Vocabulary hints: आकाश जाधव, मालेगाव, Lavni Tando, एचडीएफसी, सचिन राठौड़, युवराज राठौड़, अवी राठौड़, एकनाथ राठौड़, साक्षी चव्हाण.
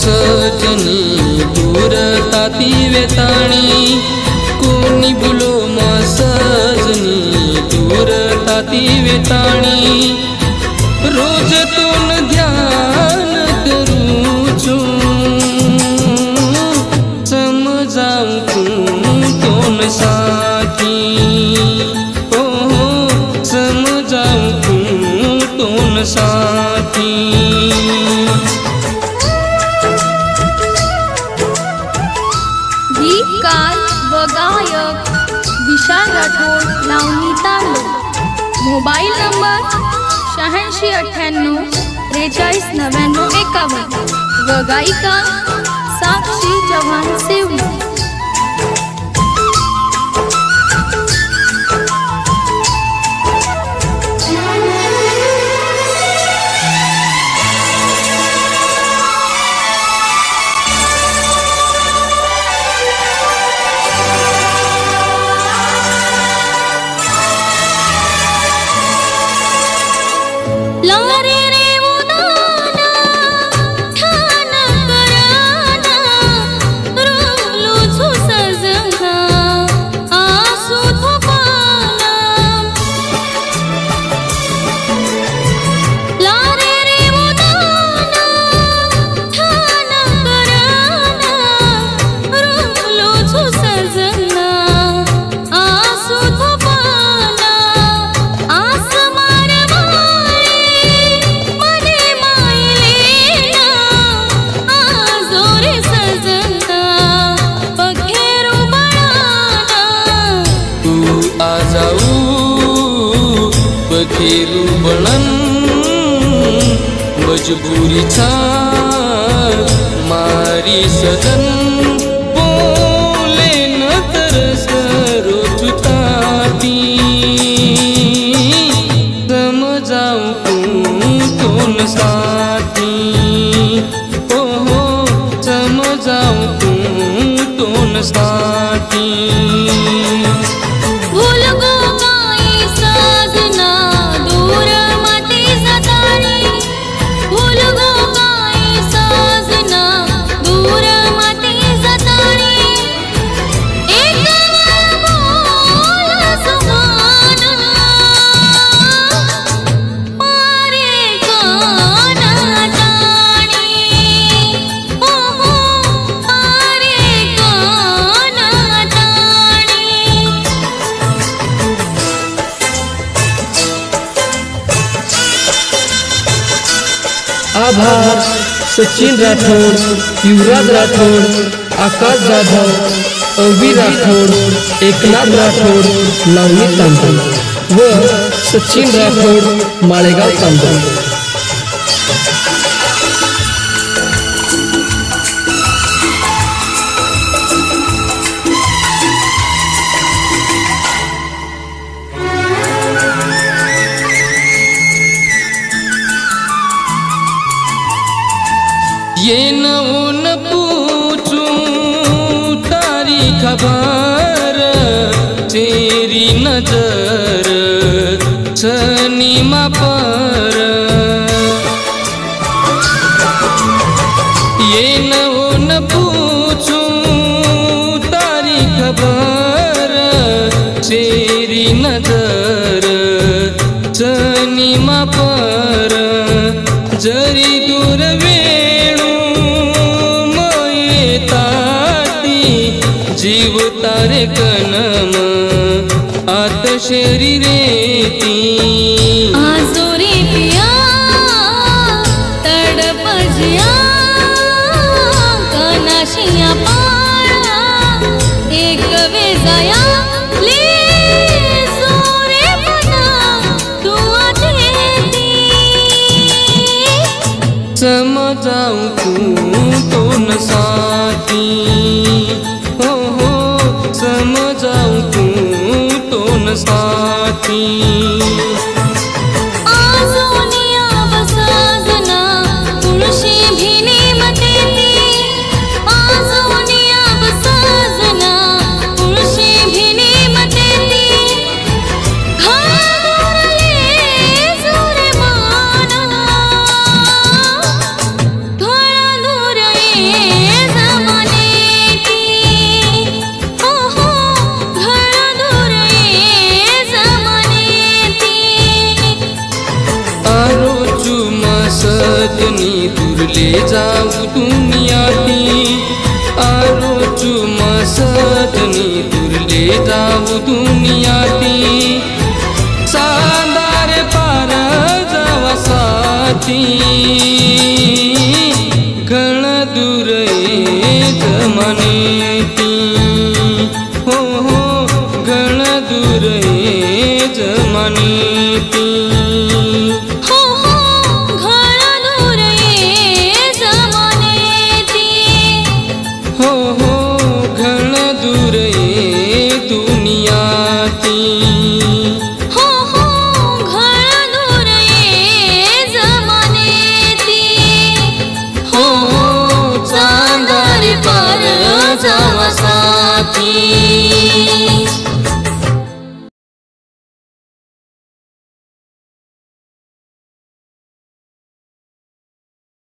सोचनी दूर ताती वेताणी कोणी भूलो म सजनी दूर ताती वेताणी रोज तोन ध्यान करूं छू समझाऊं तू तोन साकी ओ समझाऊं तू तोन साकी राठौड़ लावणी तांडू मोबाइल नंबर 8698 439951 व गायिका साक्षी चव्हाण सेवणी मजबूरी छा मारी सदन बोले न तरस रोज ताती समझाऊं तू तोन साथी ओ हो समझाऊं तू तोन साथी आभार सचिन राठौड़, युवराज राठौड़, आकाश जाधव, अवी राठौड़, एकनाथ राठौड़ लावणी तांडव व सचिन राठौड़ मालेगाव तांडव। ये न उन पूछूं तारी खबर तेरी नजर सनीमा पर ये न उन पूछूं तारी खबर तेरी नजर सनीमा पर जरी दूर जीव तारे कनम आत शरीरे ती आजोरी पिया तड़पजिया कानाशिया पारा एक वेजाया ले सोरे बना तू आतेती समझाऊं तू तोन साथी समझाऊं तू तोन साथी आजोनिया बसाजना तुळशी भिने मतेती आजोनिया बसाजना तुळशी भिने मतेती घळा दूर ये ले जाऊ दुनिया की आरोचु मसदनी दूर ले जाऊ दुनिया की शानदार पारा जावा साथी घना दूर जमाने की हो घना दूर जमाने की जावा साथी।